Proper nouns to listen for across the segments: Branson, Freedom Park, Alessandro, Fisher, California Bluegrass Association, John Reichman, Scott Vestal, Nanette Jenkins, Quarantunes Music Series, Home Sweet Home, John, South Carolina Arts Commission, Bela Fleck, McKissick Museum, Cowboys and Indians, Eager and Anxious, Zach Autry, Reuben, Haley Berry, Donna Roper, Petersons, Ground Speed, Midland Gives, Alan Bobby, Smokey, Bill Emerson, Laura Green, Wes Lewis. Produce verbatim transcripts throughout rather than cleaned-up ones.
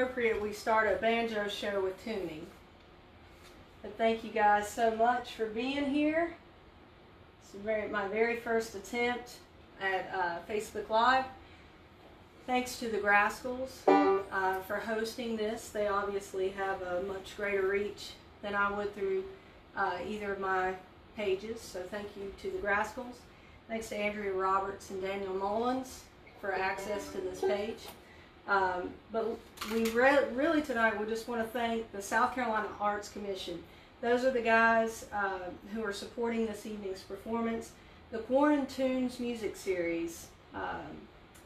appropriate we start a banjo show with tuning. But thank you guys so much for being here. It's very, my very first attempt at uh, Facebook Live. Thanks to the Grascals uh, for hosting this. They obviously have a much greater reach than I would through uh, either of my pages, so thank you to the Grascals. Thanks to Andrea Roberts and Daniel Mullins for access to this page. Um, but we re really tonight we just want to thank the South Carolina Arts Commission. Those are the guys uh, who are supporting this evening's performance. The Quarantunes Music Series um,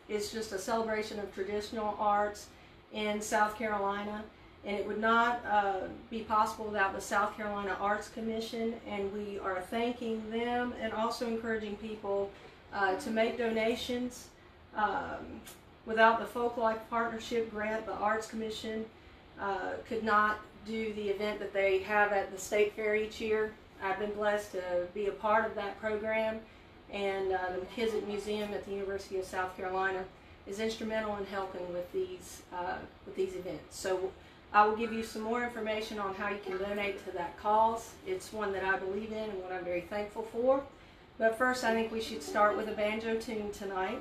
is just a celebration of traditional arts in South Carolina, and it would not uh, be possible without the South Carolina Arts Commission, and we are thanking them and also encouraging people uh, to make donations. Um, Without the Folklife Partnership Grant, the Arts Commission uh, could not do the event that they have at the State Fair each year. I've been blessed to be a part of that program, and uh, the McKissick Museum at the University of South Carolina is instrumental in helping with these, uh, with these events. So I will give you some more information on how you can donate to that cause. It's one that I believe in and what I'm very thankful for. But first, I think we should start with a banjo tune tonight.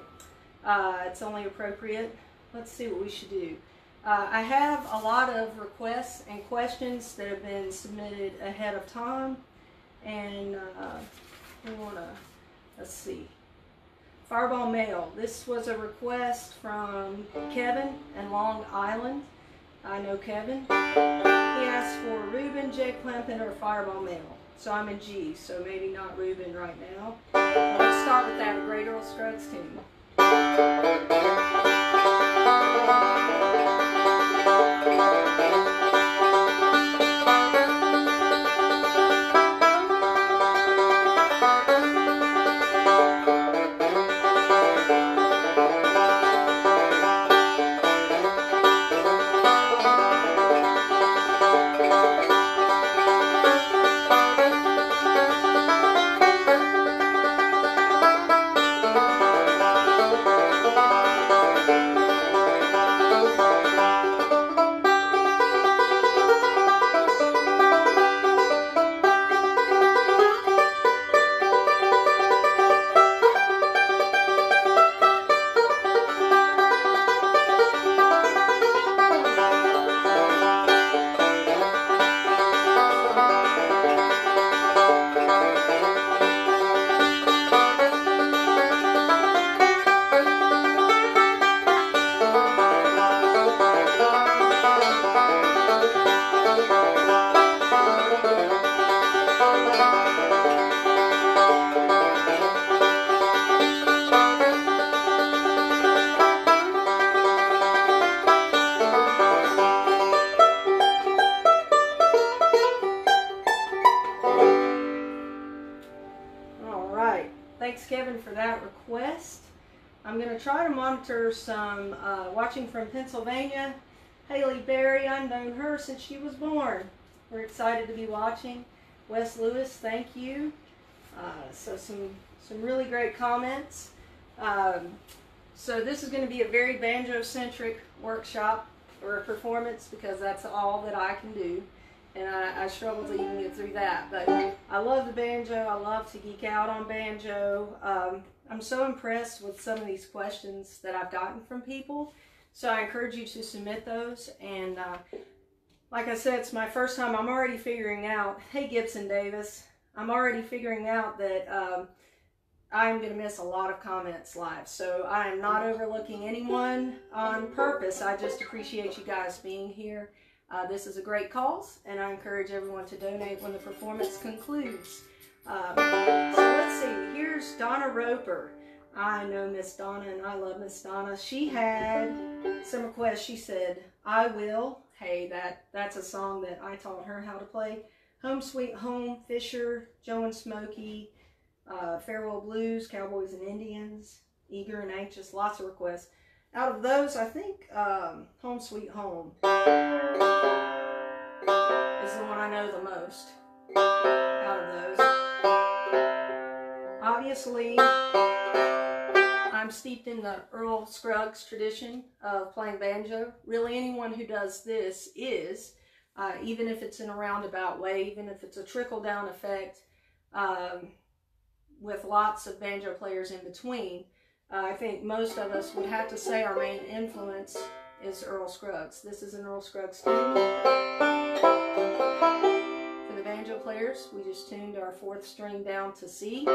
Uh, it's only appropriate. Let's see what we should do. Uh, I have a lot of requests and questions that have been submitted ahead of time, and uh, we want to, let's see. Fireball Mail. This was a request from Kevin in Long Island. I know Kevin. He asked for Reuben, Jay Clampett, or Fireball Mail. So I'm in G, so maybe not Reuben right now. But let's start with that great Earl Scruggs tune. Some uh, watching from Pennsylvania, Haley Berry. I've known her since she was born. We're excited to be watching. Wes Lewis, thank you. Uh, so some some really great comments. Um, so this is going to be a very banjo-centric workshop or performance because that's all that I can do, and I, I struggle to even get through that. But I love the banjo. I love to geek out on banjo. Um, I'm so impressed with some of these questions that I've gotten from people, so I encourage you to submit those. And uh, like I said, it's my first time. I'm already figuring out, hey Gibson Davis, I'm already figuring out that um, I'm going to miss a lot of comments live, so I am not overlooking anyone on purpose. I just appreciate you guys being here. Uh, this is a great cause, and I encourage everyone to donate when the performance concludes. Um, so let's see, here's Donna Roper. I know Miss Donna, and I love Miss Donna. She had some requests. She said, I will. Hey, that, that's a song that I taught her how to play. Home Sweet Home, Fisher, Joe and Smokey, uh, Farewell Blues, Cowboys and Indians, Eager and Anxious, lots of requests. Out of those, I think um, Home Sweet Home is the one I know the most out of those. Obviously, I I'm steeped in the Earl Scruggs tradition of playing banjo. Really, anyone who does this is, uh, even if it's in a roundabout way, even if it's a trickle-down effect, um, with lots of banjo players in between, uh, I think most of us would have to say our main influence is Earl Scruggs. This is an Earl Scruggs tune. For the banjo players, we just tuned our fourth string down to C.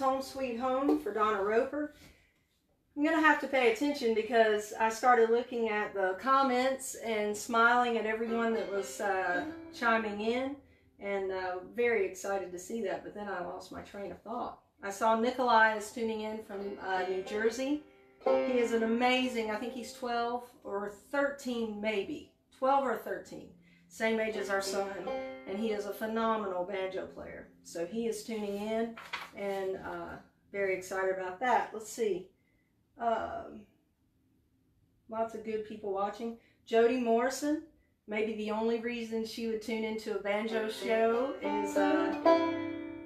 Home Sweet Home for Donna Roper. I'm going to have to pay attention because I started looking at the comments and smiling at everyone that was uh, chiming in, and uh, very excited to see that, but then I lost my train of thought. I saw Nikolai is tuning in from uh, New Jersey. He is an amazing, I think he's twelve or thirteen maybe, twelve or thirteen, same age as our son, and he is a phenomenal banjo player. So he is tuning in, and uh, very excited about that. Let's see. Um, lots of good people watching. Jody Morrison, maybe the only reason she would tune into a banjo show is uh,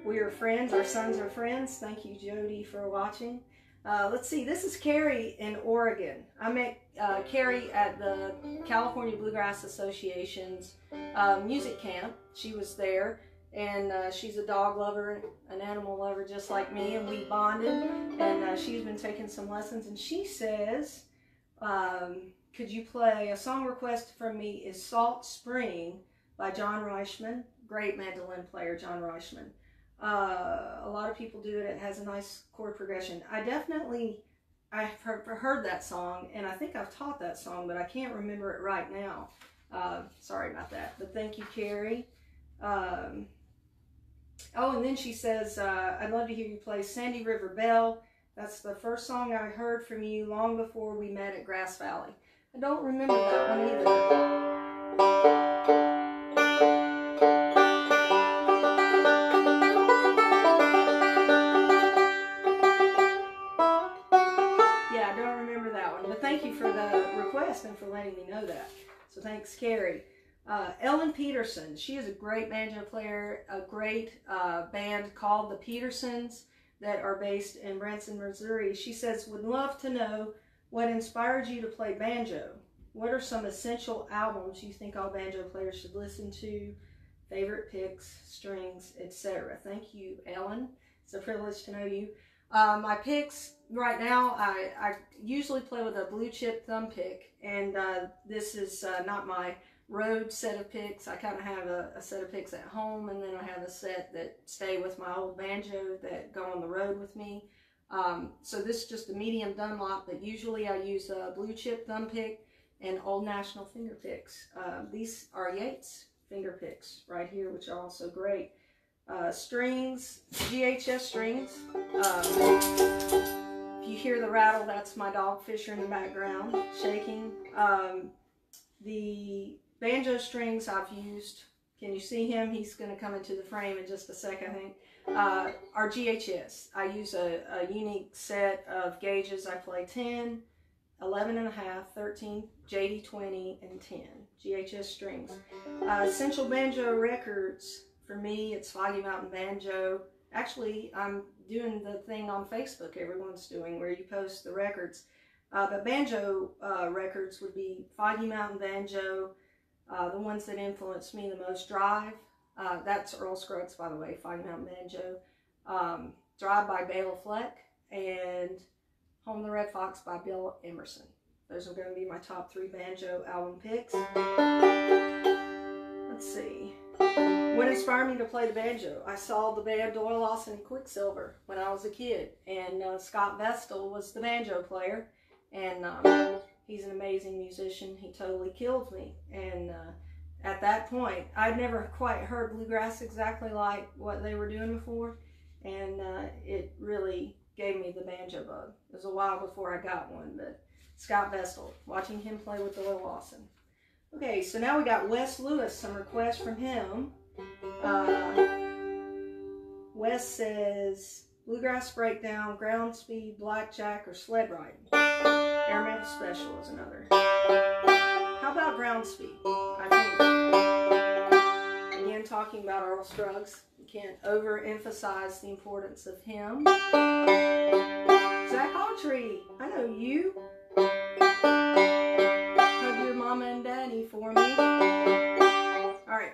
we are friends, our sons are friends. Thank you, Jody, for watching. Uh, let's see, this is Carrie in Oregon. I met uh, Carrie at the California Bluegrass Association's uh, music camp. She was there. And uh, she's a dog lover, an animal lover just like me, and we bonded, and uh, she's been taking some lessons, and she says, um, could you play, a song request from me is Salt Spring by John Reichman, great mandolin player John Reichman. Uh, a lot of people do it, it has a nice chord progression. I definitely, I've heard that song, and I think I've taught that song, but I can't remember it right now. Uh, sorry about that, but thank you, Carrie. Um, Oh, and then she says, uh, I'd love to hear you play Sandy River Bell. That's the first song I heard from you long before we met at Grass Valley. I don't remember that one either. Yeah, I don't remember that one. But thank you for the request and for letting me know that. So thanks, Carrie. Uh, Ellen Peterson, she is a great banjo player, a great uh, band called the Petersons that are based in Branson, Missouri. She says, would love to know what inspired you to play banjo. What are some essential albums you think all banjo players should listen to? Favorite picks, strings, et cetera. Thank you, Ellen. It's a privilege to know you. Uh, my picks right now, I, I usually play with a Blue Chip thumb pick, and uh, this is uh, not my road set of picks. I kind of have a, a set of picks at home, and then I have a set that stay with my old banjo that go on the road with me. Um, so this is just a medium Dunlop, but usually I use a Blue Chip thumb pick and Old National finger picks. Uh, these are Yates finger picks right here, which are also great. Uh, strings, G H S strings. Um, if you hear the rattle, that's my dog Fisher in the background shaking. Um, the banjo strings I've used, can you see him? He's going to come into the frame in just a second, I think. Uh, are G H S. I use a, a unique set of gauges. I play ten, eleven and a half, thirteen, J D twenty, and ten. G H S strings. Uh, Essential Banjo Records, for me, it's Foggy Mountain Banjo. Actually, I'm doing the thing on Facebook everyone's doing where you post the records. Uh, but banjo uh, records would be Foggy Mountain Banjo, uh, the ones that influenced me the most. Drive, uh, that's Earl Scruggs, by the way, Foggy Mountain Banjo. Um, Drive by Bela Fleck, and Home of the Red Fox by Bill Emerson. Those are going to be my top three banjo album picks. Let's see. What inspired me to play the banjo? I saw the band Doyle Lawson and Quicksilver when I was a kid. And uh, Scott Vestal was the banjo player. And um, he's an amazing musician. He totally killed me. And uh, at that point, I'd never quite heard bluegrass exactly like what they were doing before. And uh, it really gave me the banjo bug. It was a while before I got one, but Scott Vestal, watching him play with Doyle Lawson. Okay, so now we got Wes Lewis, some requests from him. Uh, Wes says, Bluegrass Breakdown, Ground Speed, Blackjack, or Sled Riding. Airmail Special is another. How about Ground Speed? I think, again, talking about Earl Scruggs. Can't overemphasize the importance of him. Zach Autry, I know you. Hug your mama and daddy for me. All right.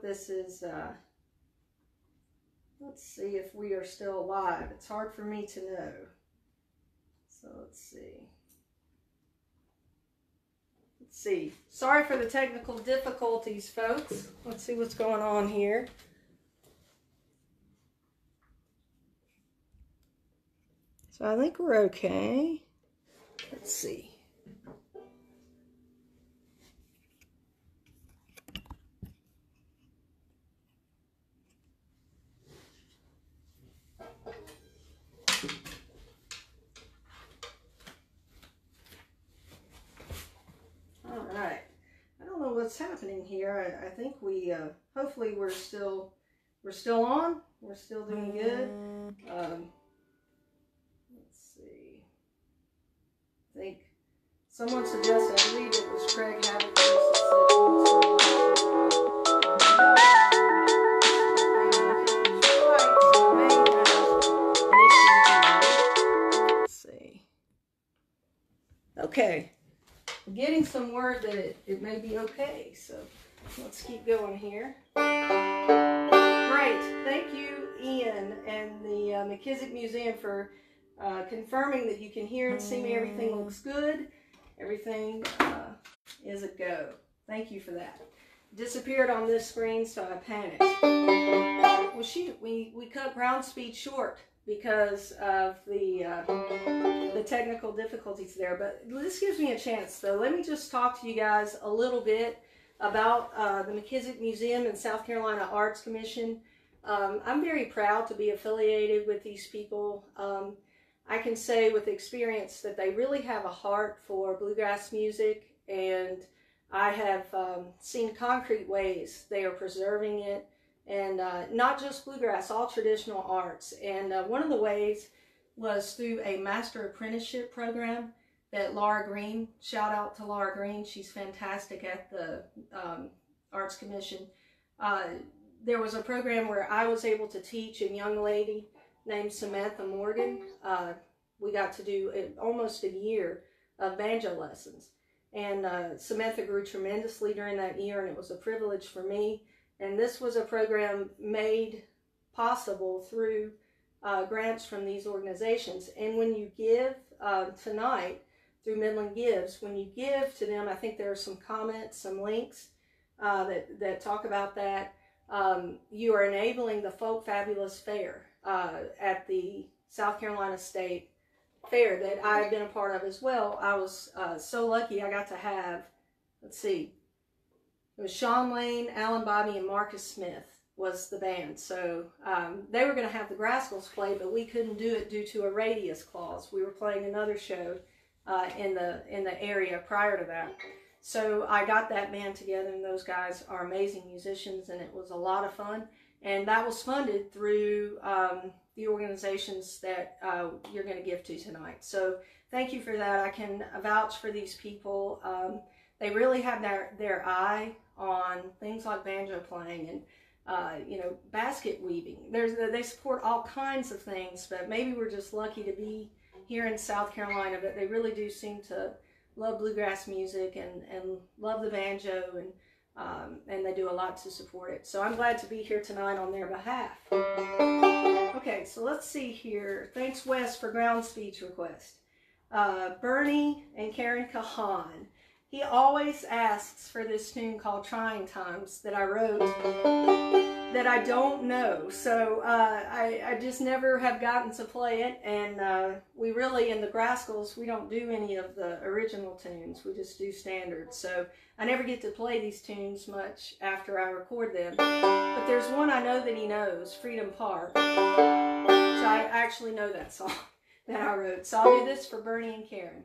This is, uh, let's see if we are still alive. It's hard for me to know. So let's see. Let's see. Sorry for the technical difficulties, folks. Let's see what's going on here. So I think we're okay. Let's see. What's happening here? I, I think we uh, hopefully we're still we're still on. We're still doing good. Um, let's see. I think someone suggested I believe it was Craig Haverford. Let's see. Okay. Getting some word that it, it may be okay, so let's keep going here. Great, thank you, Ian, and the uh, McKissick Museum for uh, confirming that you can hear and see me. Everything looks good. Everything uh, is a go. Thank you for that. disappeared on this screen, so I panicked. Well, shoot, we, we cut Ground Speed short because of the, uh, the technical difficulties there. But this gives me a chance, so let me just talk to you guys a little bit about uh, the McKissick Museum and South Carolina Arts Commission. Um, I'm very proud to be affiliated with these people. Um, I can say with experience that they really have a heart for bluegrass music, and I have um, seen concrete ways they are preserving it, and uh, not just bluegrass, all traditional arts. And uh, one of the ways was through a master apprenticeship program that Laura Green, shout out to Laura Green, she's fantastic at the um, Arts Commission. Uh, there was a program where I was able to teach a young lady named Samantha Morgan. Uh, we got to do a, almost a year of banjo lessons. And uh, Samantha grew tremendously during that year, and it was a privilege for me. And this was a program made possible through uh, grants from these organizations. And when you give uh, tonight through Midland Gives, when you give to them, I think there are some comments, some links uh, that, that talk about that. Um, you are enabling the Folk Fabulous Fair uh, at the South Carolina State Fair that I've been a part of as well. I was uh, so lucky I got to have, let's see, it was Sean Lane, Alan Bobby, and Marcus Smith was the band. So um, they were going to have the Graskels play, but we couldn't do it due to a radius clause. We were playing another show uh, in the in the area prior to that. So I got that band together, and those guys are amazing musicians, and it was a lot of fun. And that was funded through um, the organizations that uh, you're going to give to tonight. So thank you for that. I can vouch for these people. Um, they really have their, their eye on things like banjo playing and, uh, you know, basket weaving. There's, they support all kinds of things, but maybe we're just lucky to be here in South Carolina, but they really do seem to love bluegrass music and, and love the banjo, and, um, and they do a lot to support it. So I'm glad to be here tonight on their behalf. Okay, so let's see here. Thanks, Wes, for Ground Speed's request. Uh, Bernie and Karen Kahan. He always asks for this tune called Trying Times that I wrote that I don't know. So uh, I, I just never have gotten to play it. And uh, we really, in the Graskels, we don't do any of the original tunes. We just do standards. So I never get to play these tunes much after I record them. But there's one I know that he knows, Freedom Park. So I actually know that song that I wrote. So I'll do this for Bernie and Karen.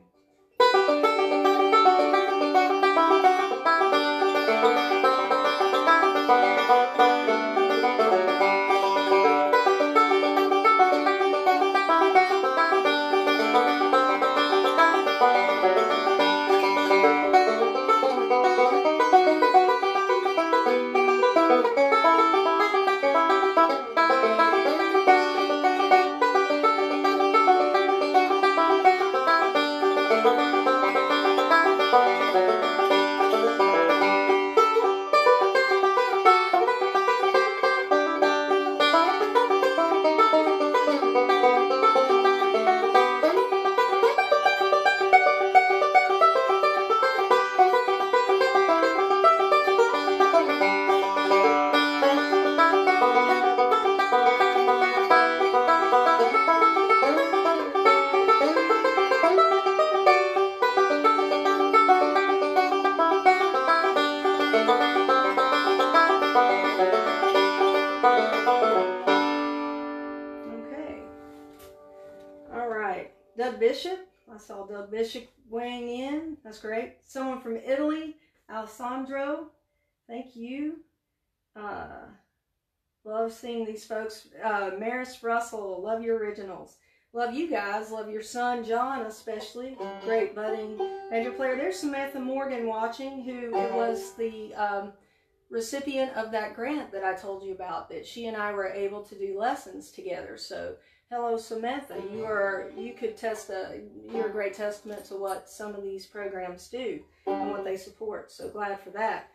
Bishop weighing in, that's great. Someone from Italy, Alessandro, thank you. Uh, love seeing these folks. Uh, Maris Russell, love your originals. Love you guys, love your son, John, especially. Great budding major player. There's Samantha Morgan watching, who was the um, recipient of that grant that I told you about, that she and I were able to do lessons together. So hello, Samantha. You are you could test a you're a great testament to what some of these programs do and what they support. So glad for that.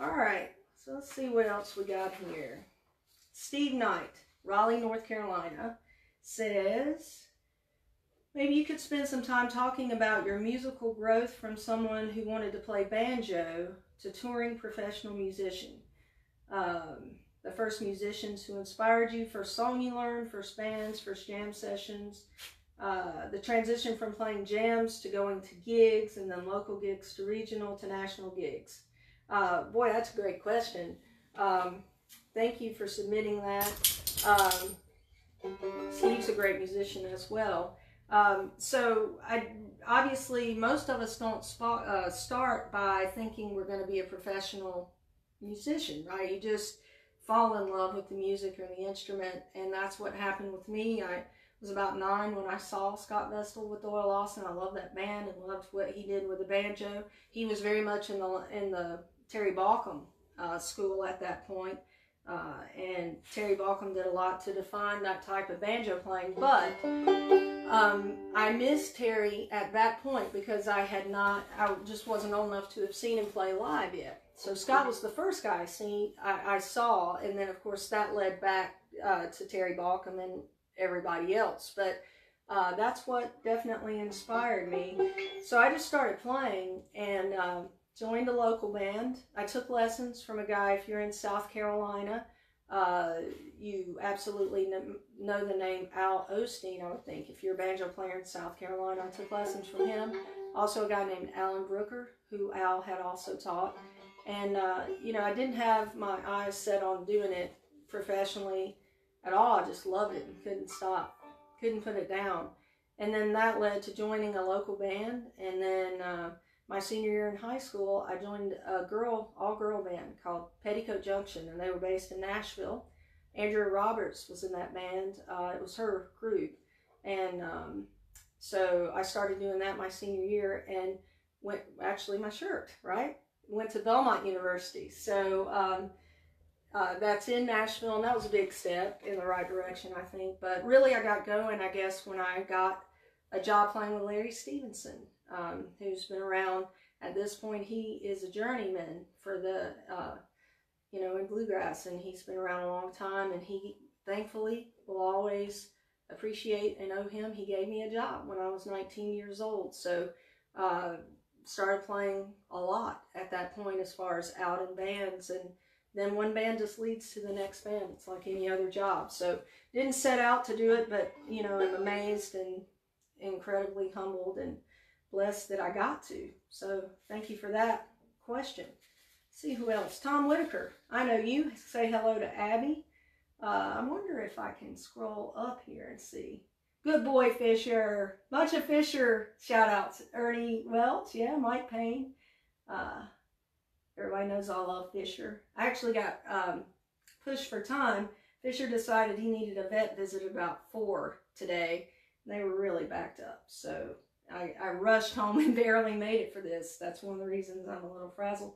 All right, so let's see what else we got here. Steve Knight, Raleigh, North Carolina, says maybe you could spend some time talking about your musical growth from someone who wanted to play banjo to touring professional musician. Um, the first musicians who inspired you, first song you learned, first bands, first jam sessions, uh, the transition from playing jams to going to gigs, and then local gigs to regional to national gigs. Uh, boy, that's a great question. Um, thank you for submitting that. Um, Steve's a great musician as well. Um, so I, obviously most of us don't spot, uh, start by thinking we're going to be a professional musician, right? You just fall in love with the music or the instrument, and that's what happened with me. I was about nine when I saw Scott Vestal with Doyle Lawson. I loved that band and loved what he did with the banjo. He was very much in the, in the Terry Balcom uh, school at that point. Uh, and Terry Balcom did a lot to define that type of banjo playing, but um, I missed Terry at that point because I had not, I just wasn't old enough to have seen him play live yet. So Scott was the first guy I, seen, I, I saw, and then of course that led back uh, to Terry Balcom and everybody else, but uh, that's what definitely inspired me. So I just started playing and uh, joined a local band. I took lessons from a guy, if you're in South Carolina, uh, you absolutely know the name Al Osteen, I would think. If you're a banjo player in South Carolina, I took lessons from him. Also a guy named Alan Brooker, who Al had also taught. And, uh, you know, I didn't have my eyes set on doing it professionally at all. I just loved it and couldn't stop, couldn't put it down. And then that led to joining a local band. And then uh, my senior year in high school, I joined a girl, all-girl band called Petticoat Junction, and they were based in Nashville. Andrea Roberts was in that band. Uh, it was her group. And um, so I started doing that my senior year and went, actually my shirt, right? Went to Belmont University. So um, uh, that's in Nashville, and that was a big step in the right direction, I think. But really I got going, I guess, when I got a job playing with Larry Stevenson, um, who's been around at this point. He is a journeyman for the, uh, you know, in bluegrass, and he's been around a long time, and he thankfully will always appreciate and owe him. He gave me a job when I was nineteen years old. So uh, started playing a lot at that point as far as out in bands, and then one band just leads to the next band. It's like any other job. So didn't set out to do it, but you know, I'm amazed and incredibly humbled and blessed that I got to. So thank you for that question. Let's see who else. Tom Whitaker, I know you. Say hello to Abby. Uh, I wonder if I can scroll up here and see. Good boy, Fisher. Bunch of Fisher shout-outs. Ernie Welch, yeah, Mike Payne. Uh, everybody knows I love Fisher. I actually got um, pushed for time. Fisher decided he needed a vet visit about four today. And they were really backed up. So I, I rushed home and barely made it for this. That's one of the reasons I'm a little frazzled.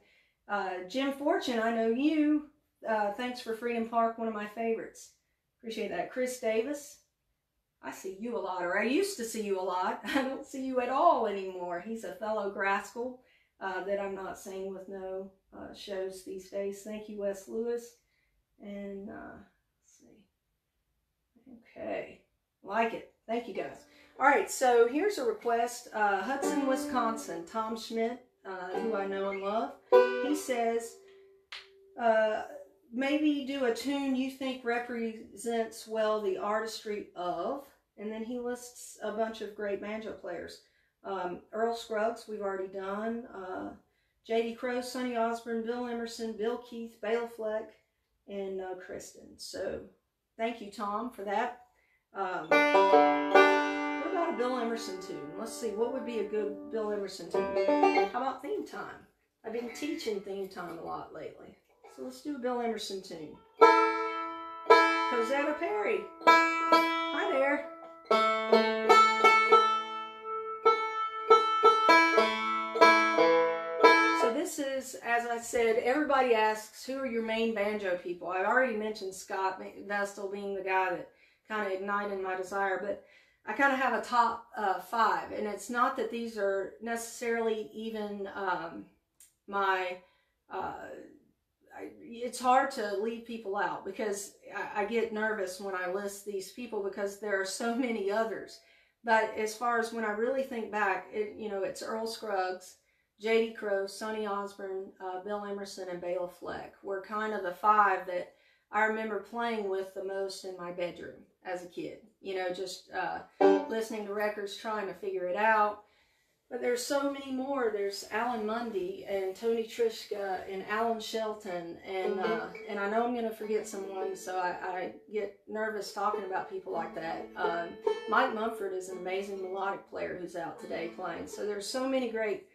Uh, Jim Fortune, I know you. Uh, thanks for Freedom Park, one of my favorites. Appreciate that. Chris Davis. I see you a lot, or I used to see you a lot. I don't see you at all anymore. He's a fellow Graskell uh, that I'm not seeing with no uh, shows these days. Thank you, Wes Lewis. And uh, let's see. Okay. Like it. Thank you, guys. All right, so here's a request. Uh, Hudson, Wisconsin. Tom Schmidt, uh, who I know and love. He says, uh, maybe do a tune you think represents well the artistry of. And then he lists a bunch of great banjo players. Um, Earl Scruggs, we've already done. Uh, J D Crowe, Sonny Osborne, Bill Emerson, Bill Keith, Bela Fleck, and uh, Kristen. So thank you, Tom, for that. Um, what about a Bill Emerson tune? Let's see, what would be a good Bill Emerson tune? How about theme time? I've been teaching theme time a lot lately. So let's do a Bill Emerson tune. Cosetta Perry. Hi there. So this is, as I said, everybody asks, who are your main banjo people? I already mentioned Scott Vestal being the guy that kind of ignited my desire, but I kind of have a top uh, five. And it's not that these are necessarily even um, my... Uh, I, it's hard to leave people out because I, I get nervous when I list these people because there are so many others. But as far as when I really think back, it, you know, it's Earl Scruggs, J D Crowe, Sonny Osborne, uh, Bill Emerson, and Bela Fleck were kind of the five that I remember playing with the most in my bedroom as a kid. You know, just uh, listening to records, trying to figure it out. But there's so many more. There's Alan Mundy and Tony Trischka and Alan Shelton, and uh, and I know I'm going to forget someone, so I, I get nervous talking about people like that. Um, Mike Mumford is an amazing melodic player who's out today playing. So there's so many great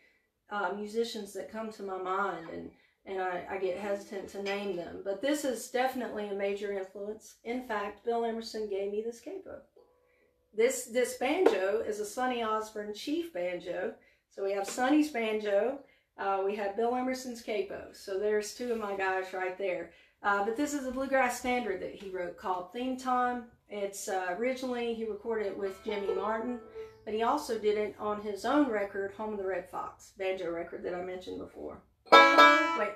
uh, musicians that come to my mind, and and I, I get hesitant to name them. But this is definitely a major influence. In fact, Bill Emerson gave me this capo. This, this banjo is a Sonny Osborne Chief banjo. So we have Sonny's banjo. Uh, we have Bill Emerson's capo. So there's two of my guys right there. Uh, but this is a bluegrass standard that he wrote called Theme Time. It's uh, originally he recorded it with Jimmy Martin, but he also did it on his own record, Home of the Red Fox, banjo record that I mentioned before. Wait.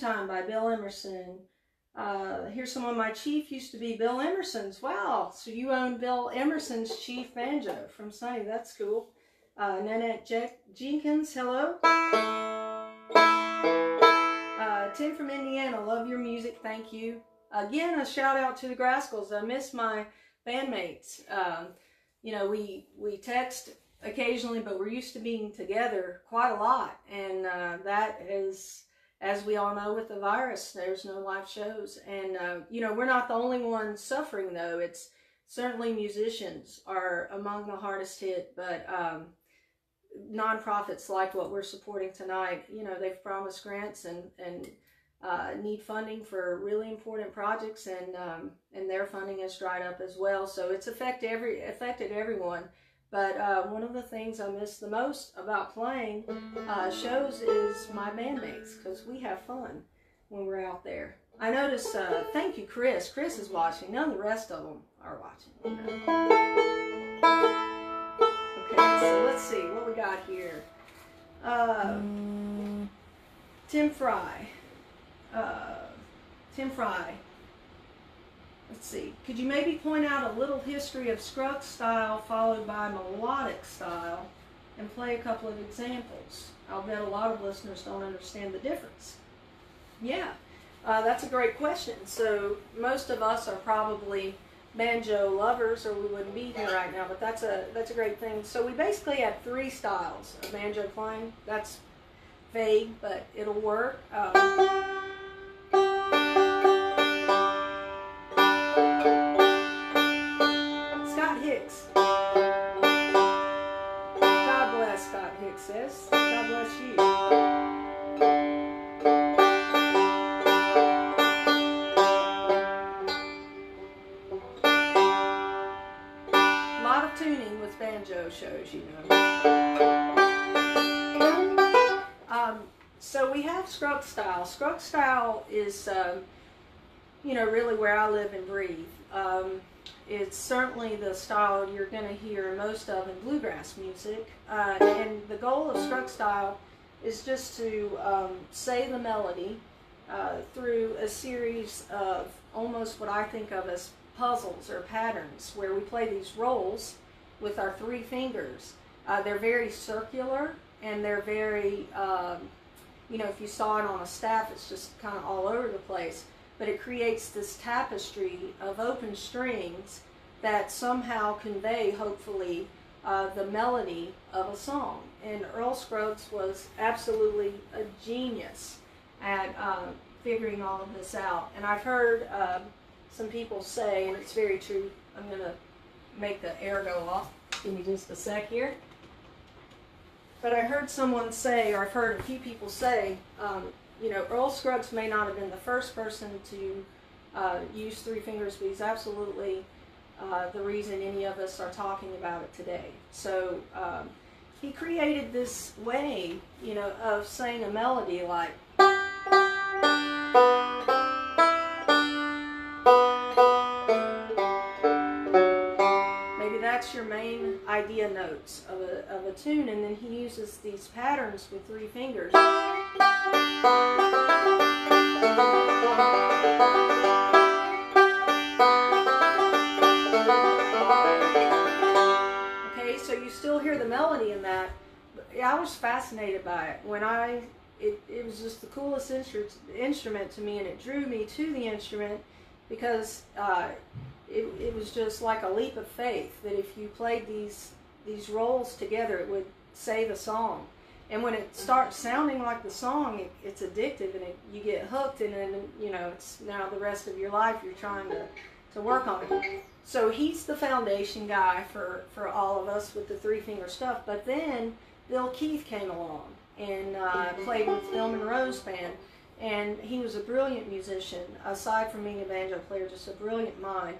Time by Bill Emerson. Uh, here's someone my Chief used to be Bill Emerson's. Wow, so you own Bill Emerson's Chief banjo from Sonny. That's cool. Uh, Nanette Jenkins, hello. Uh, Tim from Indiana, love your music, thank you. Again, a shout out to the Grascals. I miss my bandmates. Um, you know, we, we text occasionally, but we're used to being together quite a lot, and uh, that is... As we all know, with the virus, there's no live shows. And, uh, you know, we're not the only ones suffering, though. It's certainly musicians are among the hardest hit, but um, nonprofits like what we're supporting tonight, you know, they've promised grants and, and uh, need funding for really important projects, and, um, and their funding has dried up as well. So it's affect every, affected everyone. But uh, one of the things I miss the most about playing uh, shows is my bandmates, because we have fun when we're out there. I notice, uh, thank you, Chris. Chris is watching. None of the rest of them are watching. You know? Okay, so let's see what we got here. Uh, Tim Fry. Uh, Tim Fry. Let's see, could you maybe point out a little history of Scruggs style followed by melodic style and play a couple of examples? I'll bet a lot of listeners don't understand the difference. Yeah, uh, that's a great question. So most of us are probably banjo lovers, or we wouldn't be here right now, but that's a, that's a great thing. So we basically have three styles of banjo playing. That's vague, but it'll work. Um, says, God bless you. A lot of tuning with banjo shows, you know. Um, so we have Scruggs style. Scruggs style is, um, you know, really where I live and breathe. Um, It's certainly the style you're going to hear most of in bluegrass music. Uh, and the goal of Scruggs style is just to um, say the melody uh, through a series of almost what I think of as puzzles or patterns, where we play these rolls with our three fingers. Uh, they're very circular, and they're very, um, you know, if you saw it on a staff, it's just kind of all over the place. But it creates this tapestry of open strings that somehow convey, hopefully, uh, the melody of a song. And Earl Scruggs was absolutely a genius at uh, figuring all of this out. And I've heard uh, some people say, and it's very true, I'm going to make the air go off. Give me just a sec here. But I heard someone say, or I've heard a few people say, um, you know, Earl Scruggs may not have been the first person to uh, use three fingers, but he's absolutely uh, the reason any of us are talking about it today. So um, he created this way, you know, of saying a melody like, your main idea notes of a, of a tune, and then he uses these patterns with three fingers. Okay, so you still hear the melody in that. I was fascinated by it. When I, it, it was just the coolest instru instrument to me, and it drew me to the instrument because uh, It, it was just like a leap of faith that if you played these these rolls together, it would say the song. And when it starts sounding like the song, it, it's addictive, and it, you get hooked, and then, you know, it's now the rest of your life you're trying to, to work on it. So he's the foundation guy for, for all of us with the three-finger stuff. But then Bill Keith came along and uh, played with Bill Monroe's band, and he was a brilliant musician, aside from being a banjo player, just a brilliant mind.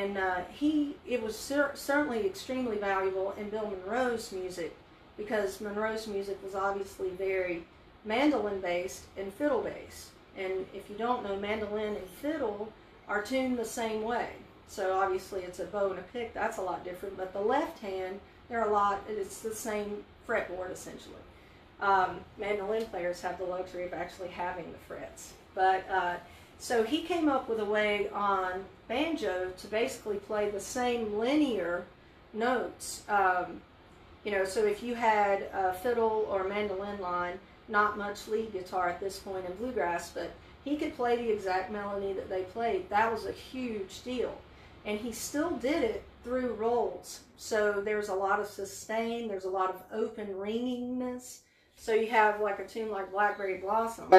And uh, he, it was cer certainly extremely valuable in Bill Monroe's music, because Monroe's music was obviously very mandolin-based and fiddle-based. And if you don't know, mandolin and fiddle are tuned the same way. So obviously it's a bow and a pick, that's a lot different. But the left hand, they're a lot, it's the same fretboard essentially. Um, mandolin players have the luxury of actually having the frets. But uh, so he came up with a way on banjo to basically play the same linear notes. Um, you know, so if you had a fiddle or mandolin line, not much lead guitar at this point in bluegrass, but he could play the exact melody that they played. That was a huge deal. And he still did it through rolls. So there's a lot of sustain, there's a lot of open ringingness. So you have like a tune like Blackberry Blossom.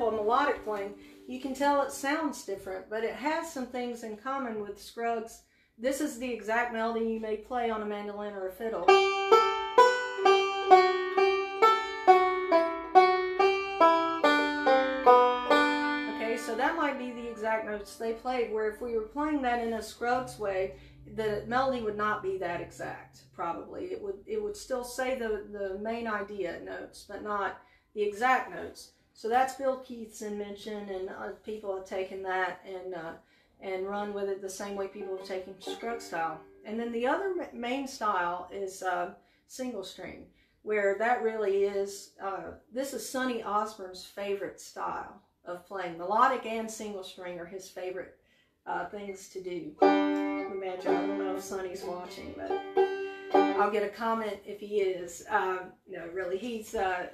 Melodic playing, you can tell it sounds different, but it has some things in common with Scruggs. This is the exact melody you may play on a mandolin or a fiddle. Okay, so that might be the exact notes they played, where if we were playing that in a Scruggs way, the melody would not be that exact, probably. It would, it would still say the, the main idea notes, but not the exact notes. So that's Bill Keith's invention, and uh, people have taken that and uh, and run with it the same way people have taken Scruggs style. And then the other main style is uh, single string, where that really is, uh, this is Sonny Osborne's favorite style of playing. Melodic and single string are his favorite uh, things to do. Imagine, I don't know if Sonny's watching, but I'll get a comment if he is. Um, no, really, he's... Uh,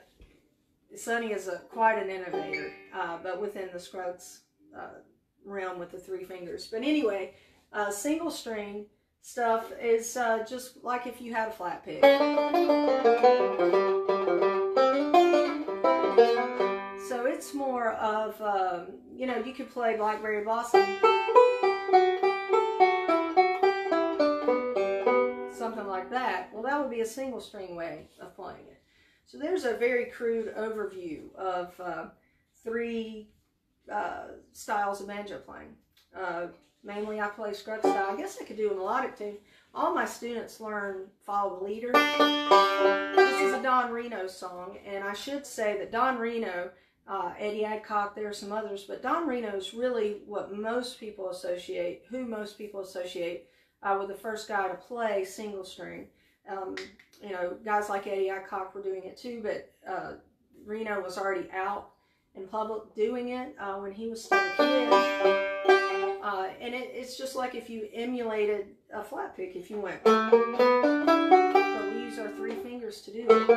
Sonny is a, quite an innovator, uh, but within the Scruggs uh, realm with the three fingers. But anyway, uh, single string stuff is uh, just like if you had a flat pick. So it's more of, um, you know, you could play Blackberry Blossom. Something like that. Well, that would be a single string way of playing it. So there's a very crude overview of uh, three uh, styles of banjo playing. Uh, mainly I play Scruggs style. I guess I could do a melodic tune. All my students learn Follow the Leader. This is a Don Reno song, and I should say that Don Reno, uh, Eddie Adcock, there are some others, but Don Reno is really what most people associate, who most people associate uh, with the first guy to play single string. Um, you know, guys like Eddie Adcock were doing it too, but uh, Reno was already out in public doing it uh, when he was still a kid. Uh, and it, it's just like if you emulated a flat pick, if you went. So we use our three fingers to do it.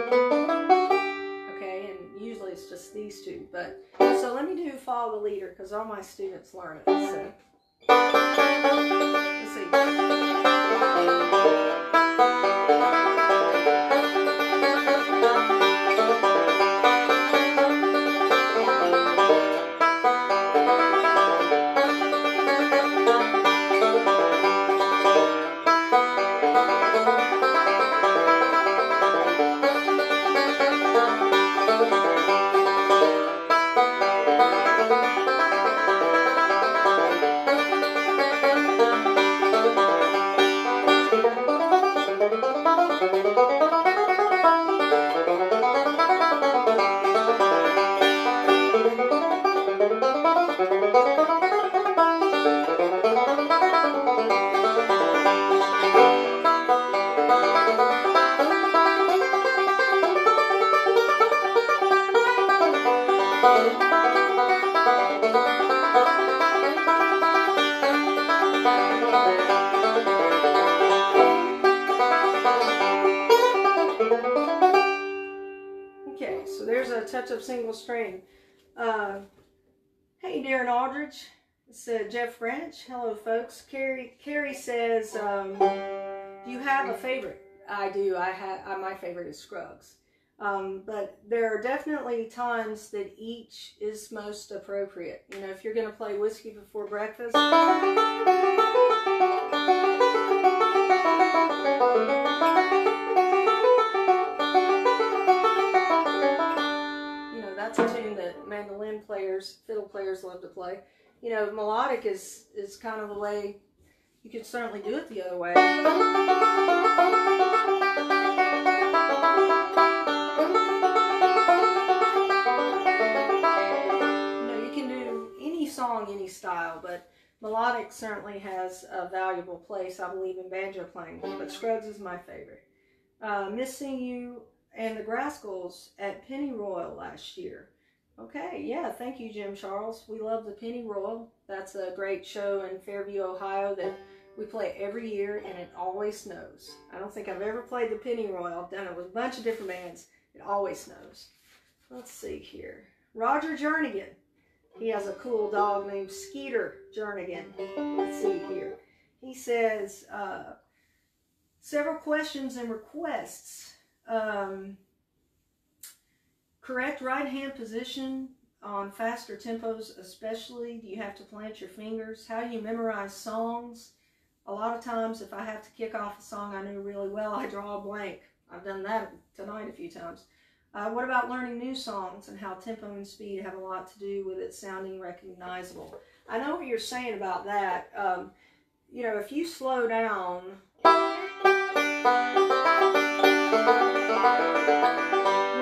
Okay, and usually it's just these two. But so let me do Follow the Leader because all my students learn it. So. Let's see. Touch of single string. Uh, hey, Darren Aldridge. It's uh, Jeff Branch. Hello, folks. Carrie. Carrie says, um, "Do you have a favorite?" I do. I have. My favorite is Scruggs. Um, but there are definitely times that each is most appropriate. You know, if you're going to play Whiskey Before Breakfast, that's a tune that mandolin players, fiddle players love to play. You know, melodic is, is kind of the way, you could certainly do it the other way. You know, you can do any song, any style, but melodic certainly has a valuable place, I believe, in banjo playing. But Scruggs is my favorite. Uh, Missing You and the Graskels at Pennyroyal last year. Okay, yeah, thank you, Jim Charles. We love the Pennyroyal. That's a great show in Fairview, Ohio that we play every year, and it always snows. I don't think I've ever played the Pennyroyal. I've done it with a bunch of different bands. It always snows. Let's see here. Roger Jernigan. He has a cool dog named Skeeter Jernigan. Let's see here. He says, uh, several questions and requests. Um, correct right hand position on faster tempos especially. Do you have to plant your fingers? How do you memorize songs? A lot of times if I have to kick off a song I knew really well, I draw a blank. I've done that tonight a few times. Uh, what about learning new songs and how tempo and speed have a lot to do with it sounding recognizable? I know what you're saying about that. Um, you know, if you slow down, one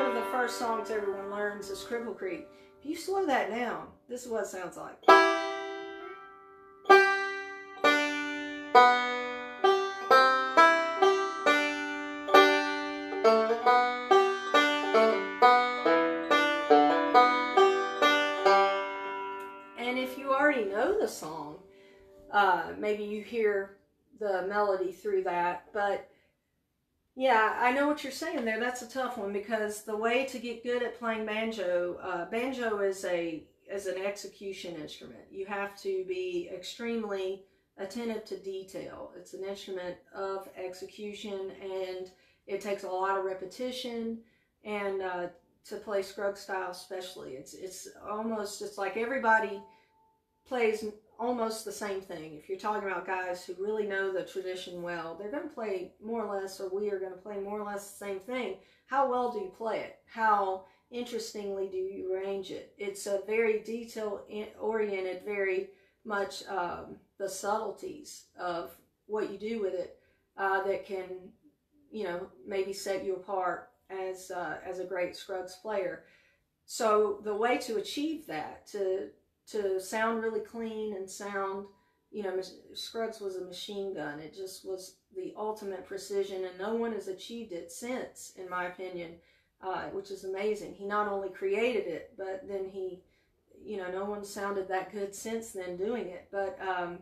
of the first songs everyone learns is Cripple Creek. If you slow that down, this is what it sounds like. And if you already know the song, uh, maybe you hear the melody through that, but yeah, I know what you're saying there. That's a tough one because the way to get good at playing banjo, uh, banjo is a is an execution instrument. You have to be extremely attentive to detail. It's an instrument of execution, and it takes a lot of repetition, and uh, to play Scruggs style especially. It's, it's almost, it's like everybody plays almost the same thing. If you're talking about guys who really know the tradition well, they're going to play more or less, or we are going to play more or less the same thing. How well do you play it? How interestingly do you arrange it? It's a very detail-oriented, very much um, the subtleties of what you do with it uh, that can, you know, maybe set you apart as uh, as a great Scruggs player. So the way to achieve that, to to sound really clean and sound, you know, Scruggs was a machine gun. It just was the ultimate precision, and no one has achieved it since, in my opinion, uh, which is amazing. He not only created it, but then he, you know, no one sounded that good since then doing it. But um,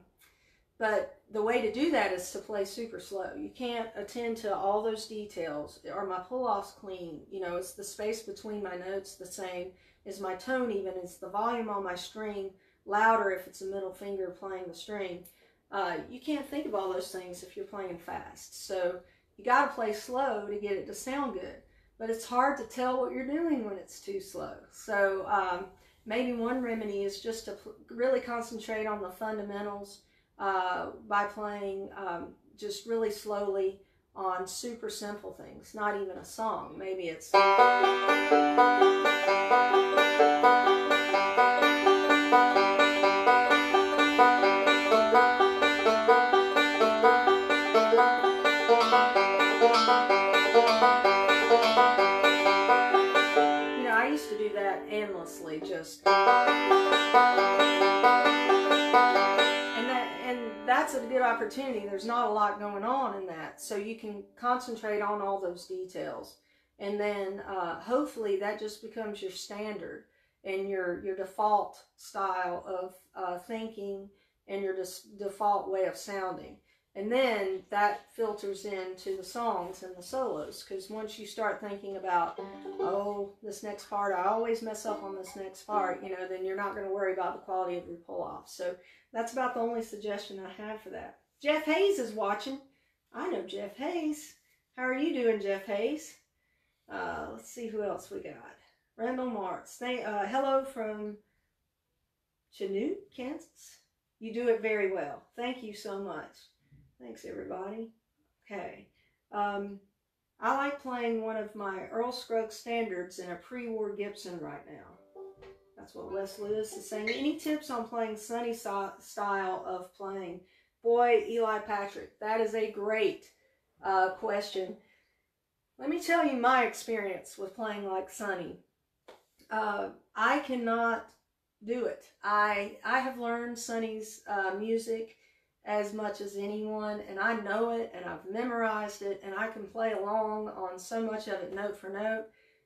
but the way to do that is to play super slow. You can't attend to all those details. Are my pull-offs clean? You know, is the space between my notes the same? Is my tone even? Is the volume on my string louder if it's a middle finger playing the string? Uh, you can't think of all those things if you're playing fast. So you got to play slow to get it to sound good. But it's hard to tell what you're doing when it's too slow. So um, maybe one remedy is just to really concentrate on the fundamentals Uh, by playing um, just really slowly on super simple things, not even a song. Maybe it's... You know, I used to do that endlessly, just... That's a good opportunity. There's not a lot going on in that, so you can concentrate on all those details, and then uh, hopefully that just becomes your standard and your your default style of uh, thinking and your default way of sounding, and then that filters into the songs and the solos, because once you start thinking about, oh, this next part, I always mess up on this next part, you know, then you're not going to worry about the quality of your pull-off. So that's about the only suggestion I have for that. Jeff Hayes is watching. I know Jeff Hayes. How are you doing, Jeff Hayes? Uh, let's see who else we got. Randall Martz. They, uh, hello from Chanute, Kansas. You do it very well. Thank you so much. Thanks, everybody. Okay. Um, I like playing one of my Earl Scruggs standards in a pre-war Gibson right now. That's what Wes Lewis is saying. Any tips on playing Sonny style of playing? Boy, Eli Patrick, that is a great uh, question. Let me tell you my experience with playing like Sonny. Uh, I cannot do it. I, I have learned Sonny's uh, music as much as anyone, and I know it, and I've memorized it, and I can play along on so much of it note for note.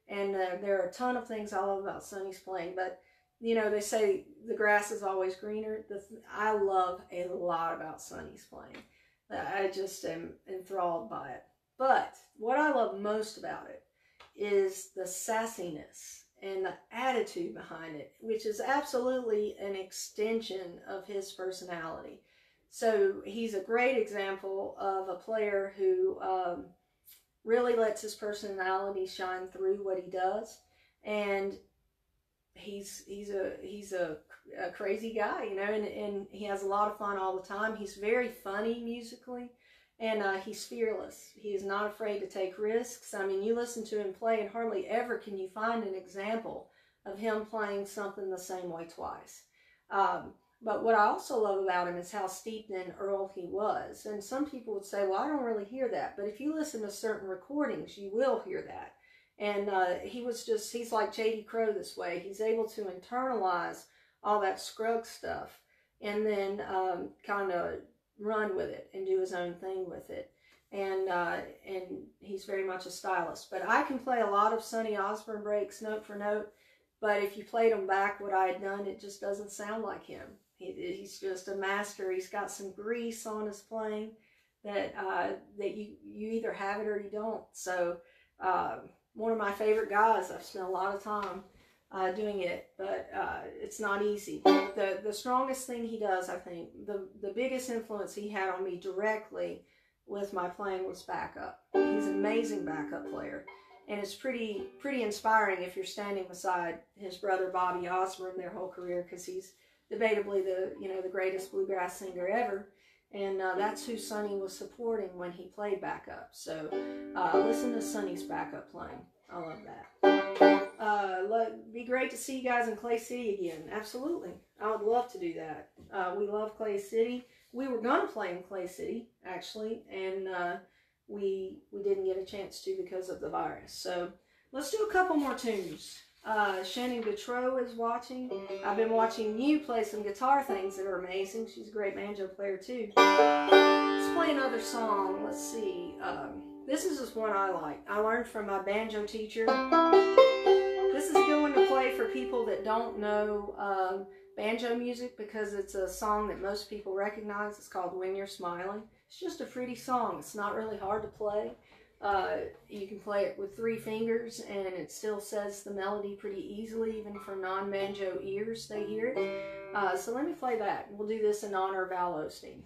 And uh, there are a ton of things I love about Sonny's playing, but, you know, they say the grass is always greener. The th I love a lot about Sonny's playing. I just am enthralled by it. But what I love most about it is the sassiness and the attitude behind it, which is absolutely an extension of his personality. So he's a great example of a player who... Um, really lets his personality shine through what he does, and he's he's a he's a, a crazy guy, you know, and, and he has a lot of fun all the time. He's very funny musically, and uh, he's fearless. He is not afraid to take risks. I mean, you listen to him play, and hardly ever can you find an example of him playing something the same way twice. Um, But what I also love about him is how steeped in Earl he was. And some people would say, well, I don't really hear that. But if you listen to certain recordings, you will hear that. And uh, he was just, he's like J D Crowe this way. He's able to internalize all that Scruggs stuff and then um, kind of run with it and do his own thing with it. And, uh, and he's very much a stylist. But I can play a lot of Sonny Osborne breaks note for note. But if you played them back, what I had done, it just doesn't sound like him. He, he's just a master. He's got some grease on his playing that uh, that you, you either have it or you don't. So uh, one of my favorite guys I've spent a lot of time uh, doing it, but uh, it's not easy. The, the strongest thing he does, I think, the, the biggest influence he had on me directly with my playing was backup. He's an amazing backup player. And it's pretty pretty inspiring if you're standing beside his brother Bobby Osborne their whole career, because he's debatably the you know the greatest bluegrass singer ever, and uh, that's who Sonny was supporting when he played backup. So uh, listen to Sonny's backup playing. I love that. Uh, look, be great to see you guys in Clay City again. Absolutely, I would love to do that. Uh, we love Clay City. We were gonna play in Clay City actually, and. Uh, We, we didn't get a chance to because of the virus. So let's do a couple more tunes. Uh, Shannon Gautreau is watching. I've been watching you play some guitar things that are amazing. She's a great banjo player too. Let's play another song. Let's see. Um, this is just one I like. I learned from my banjo teacher. This is a good one to play for people that don't know um, banjo music, because it's a song that most people recognize. It's called When You're Smiling. It's just a pretty song. It's not really hard to play. Uh, you can play it with three fingers, and it still says the melody pretty easily, even for non-banjo ears, they hear it. Uh, so let me play that. We'll do this in honor of Al Osteen.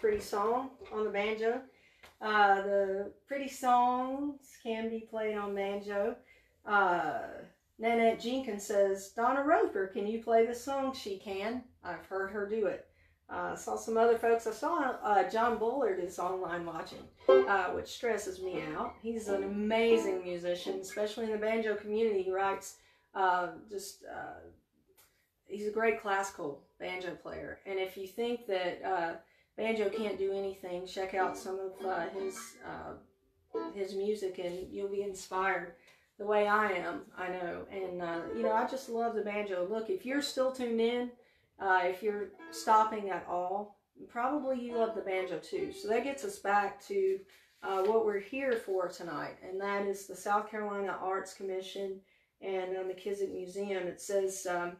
Pretty song on the banjo. Uh, the pretty songs can be played on banjo. Uh, Nanette Jenkins says, Donna Roper, can you play this song? She can. I've heard her do it. I uh, saw some other folks. I saw uh, John Bullard is online watching, uh, which stresses me out. He's an amazing musician, especially in the banjo community. He writes uh, just, uh, he's a great classical banjo player. And if you think that uh, banjo can't do anything, check out some of uh, his uh, his music and you'll be inspired the way I am, I know. And, uh, you know, I just love the banjo. Look, if you're still tuned in, uh, if you're stopping at all, probably you love the banjo too. So that gets us back to uh, what we're here for tonight, and that is the South Carolina Arts Commission and uh, McKissick Museum. It says, um,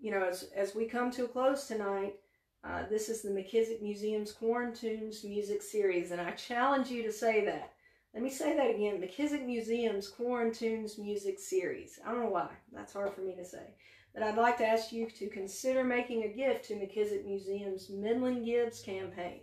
you know, as, as we come to a close tonight, Uh, this is the McKissick Museum's Quarantunes Music Series, and I challenge you to say that. Let me say that again, McKissick Museum's Quarantunes Music Series. I don't know why, that's hard for me to say. But I'd like to ask you to consider making a gift to McKissick Museum's Midland Gives campaign.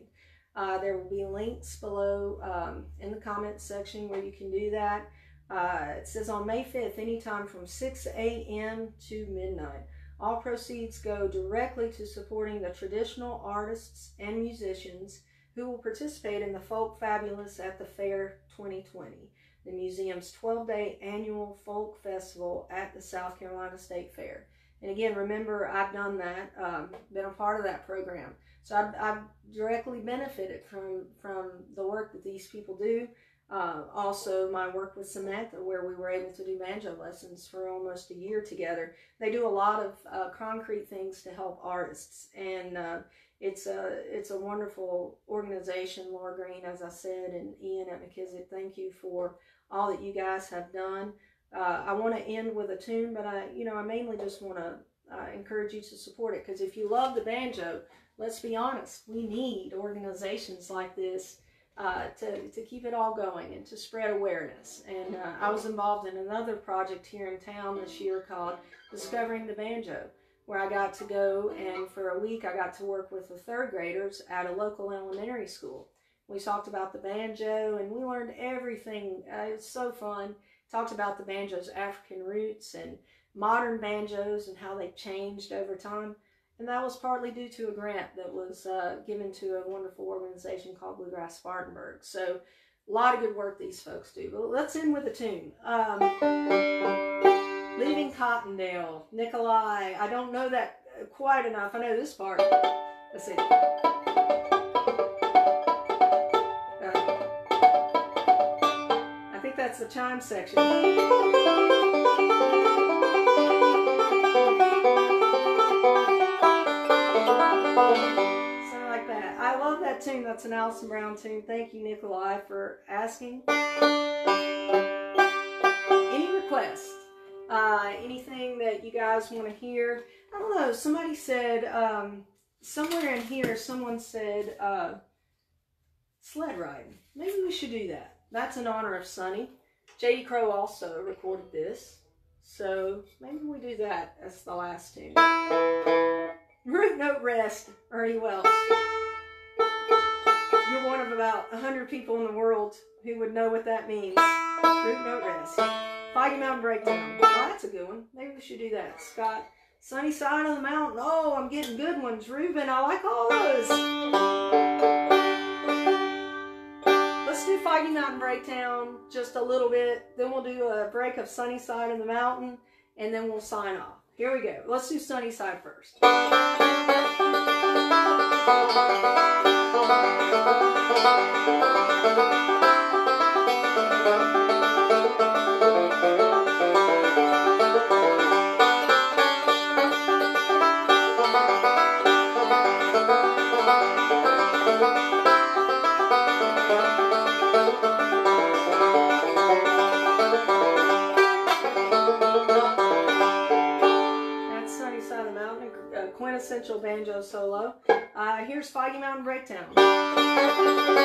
Uh, there will be links below um, in the comments section where you can do that. Uh, it says on May fifth, anytime from six A M to midnight. All proceeds go directly to supporting the traditional artists and musicians who will participate in the Folk Fabulous at the Fair twenty twenty, the museum's twelve-day annual folk festival at the South Carolina State Fair. And again, remember, I've done that, um, been a part of that program. So I've, I've directly benefited from, from the work that these people do. Uh, also, my work with Samantha, where we were able to do banjo lessons for almost a year together. They do a lot of uh, concrete things to help artists, and uh, it's a it's a wonderful organization. Laura Green, as I said, and Ian at McKissick, thank you for all that you guys have done. Uh, I want to end with a tune, but I you know I mainly just want to uh, encourage you to support it, because if you love the banjo, let's be honest, we need organizations like this. Uh, to, to keep it all going and to spread awareness. And uh, I was involved in another project here in town this year called Discovering the Banjo, where I got to go, and for a week I got to work with the third graders at a local elementary school. We talked about the banjo and we learned everything. Uh, it was so fun. Talked about the banjo's African roots and modern banjos and how they've changed over time. And that was partly due to a grant that was uh, given to a wonderful organization called Bluegrass Spartanburg. So a lot of good work these folks do. But let's end with a tune. Um, Leaving Cottondale, Nikolai. I don't know that quite enough. I know this part. Let's see. Uh, I think that's the chime section. Something like that. I love that tune. That's an Alison Brown tune. Thank you, Nikolai, for asking. Any requests? Uh, anything that you guys want to hear? I don't know. Somebody said, um, somewhere in here, someone said, uh, Sled Riding. Maybe we should do that. That's in honor of Sonny. J D. Crowe also recorded this. So maybe we do that as the last tune. Root Note Rest, Ernie Wells. You're one of about a hundred people in the world who would know what that means. Root Note Rest. Foggy Mountain Breakdown. Oh, that's a good one. Maybe we should do that. Scott, Sunny Side of the Mountain. Oh, I'm getting good ones. Reuben, I like all those. Let's do Foggy Mountain Breakdown just a little bit. Then we'll do a break of Sunny Side of the Mountain, and then we'll sign off. Here we go. Let's do Sunny Side first. Essential banjo solo. Uh, here's Foggy Mountain Breakdown.